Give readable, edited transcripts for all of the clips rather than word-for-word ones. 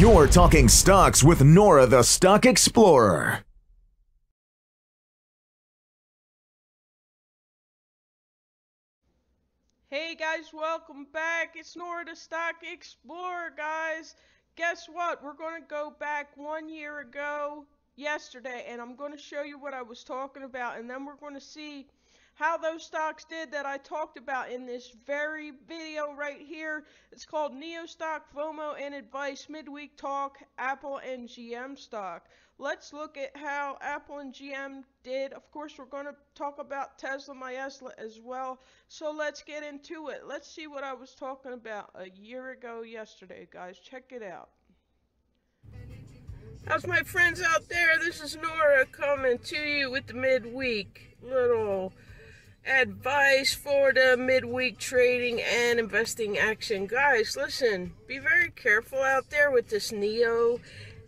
You're talking stocks with Nora the Stock Explorer. Hey guys, welcome back. It's Nora the Stock Explorer, guys. Guess what? We're going to go back 1 year ago yesterday, and I'm going to show you what I was talking about, and then we're going to see how those stocks did that I talked about in this very video right here. It's called NIO Stock, FOMO, and Advice, Midweek Talk, Apple and GM Stock. Let's look at how Apple and GM did. Of course, we're going to talk about Tesla, Tesla as well. So let's get into it. Let's see what I was talking about a year ago yesterday, guys. Check it out. How's my friends out there? This is Nora coming to you with the midweek little advice for the midweek trading and investing action. Guys, listen, be very careful out there with this NIO.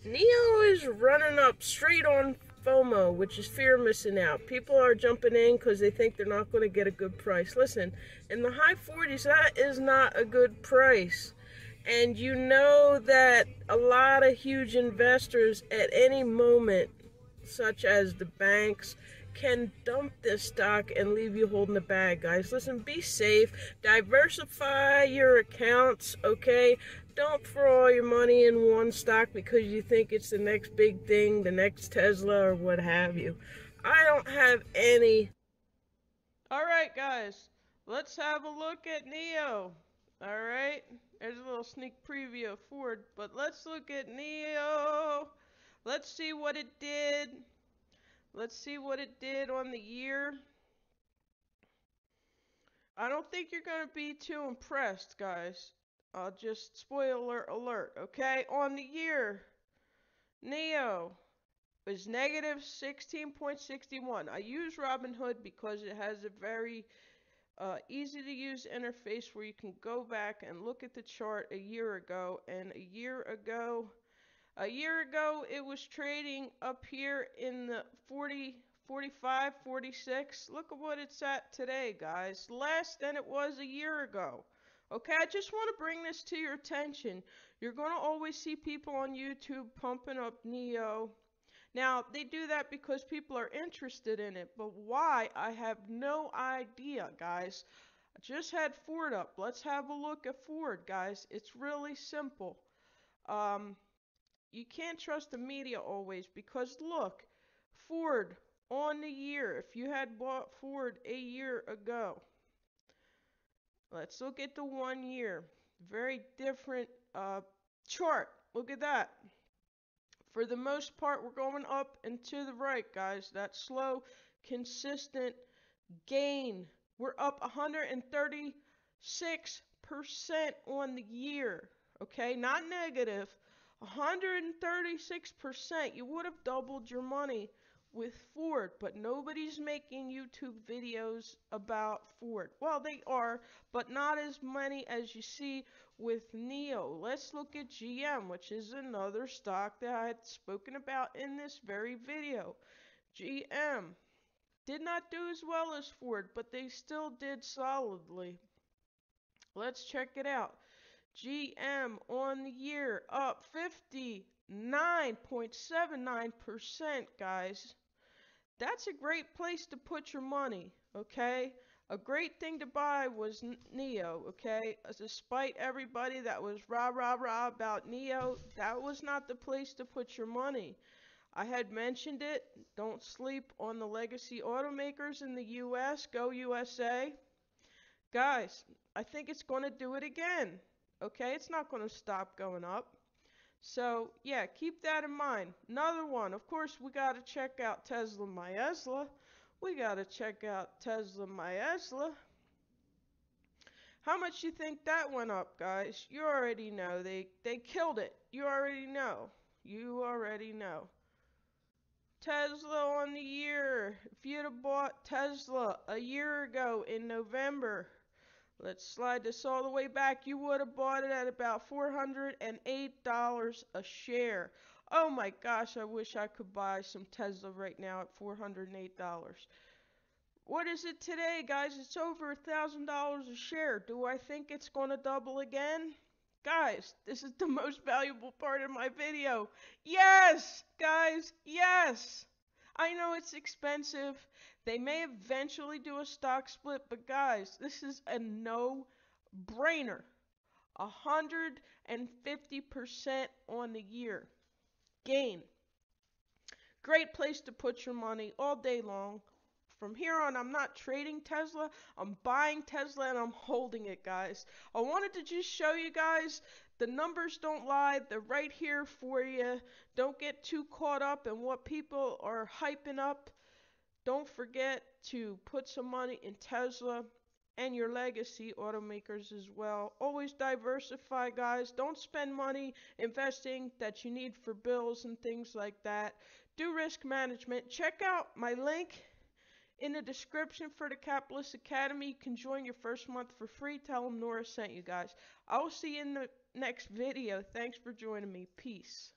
NIO is running up straight on FOMO, which is fear of missing out. People are jumping in because they think they're not going to get a good price. Listen, in the high 40s, that is not a good price. And you know that a lot of huge investors at any moment, such as the banks, can dump this stock and leave you holding the bag, guys. Listen, be safe. Diversify your accounts, okay? Don't throw all your money in one stock because you think it's the next big thing, the next Tesla or what have you. I don't have any. All right, guys, let's have a look at NIO. All right, there's a little sneak preview of Ford, but let's look at NIO. Let's see what it did. Let's see what it did on the year. I don't think you're going to be too impressed, guys. I'll just spoiler alert, okay? On the year, NIO was negative 16.61. I use Robinhood because it has a very easy to use interface where you can go back and look at the chart a year ago. And a year ago, it was trading up here in the 40, 45, 46. Look at what it's at today, guys. Less than it was a year ago. Okay, I just want to bring this to your attention. You're going to always see people on YouTube pumping up NIO. Now, they do that because people are interested in it, but why? I have no idea, guys. I just had Ford up. Let's have a look at Ford, guys. It's really simple. You can't trust the media always because, look, Ford on the year, if you had bought Ford a year ago, let's look at the 1 year. Very different chart. Look at that. For the most part, we're going up and to the right, guys. That slow, consistent gain. We're up 136% on the year, okay? Not negative. 136%. You would have doubled your money with Ford, but nobody's making YouTube videos about Ford. Well, they are, but not as many as you see with NIO. Let's look at GM, which is another stock that I had spoken about in this very video. GM did not do as well as Ford, but they still did solidly. Let's check it out. GM on the year up 59.79%, guys. That's a great place to put your money, okay? A great thing to buy was NIO, okay? Despite everybody that was rah-rah-rah about NIO, that was not the place to put your money. I had mentioned it. Don't sleep on the legacy automakers in the U.S. Go USA. Guys, I think it's going to do it again. Okay, it's not going to stop going up. So, yeah, keep that in mind. Another one. Of course, we got to check out Tesla, Tesla. We got to check out Tesla, Tesla. How much you think that went up, guys? You already know. They killed it. You already know. You already know. Tesla on the year. If you'd have bought Tesla a year ago in November, let's slide this all the way back. You would have bought it at about $408 a share. Oh my gosh, I wish I could buy some Tesla right now at $408. What is it today, guys? It's over $1,000 a share. Do I think it's going to double again? Guys, this is the most valuable part of my video. Yes, guys, yes. I know it's expensive. They may eventually do a stock split, but guys, this is a no-brainer. 150% on the year gain. Great place to put your money all day long. From here on, I'm not trading Tesla. I'm buying Tesla and I'm holding it, guys. I wanted to just show you guys the numbers don't lie. They're right here for you. Don't get too caught up in what people are hyping up. Don't forget to put some money in Tesla and your legacy automakers as well. Always diversify, guys. Don't spend money investing that you need for bills and things like that. Do risk management. Check out my link in the description for the Capitalist Academy. You can join your first month for free. Tell them Nora sent you, guys. I'll see you in the next video. Thanks for joining me. Peace.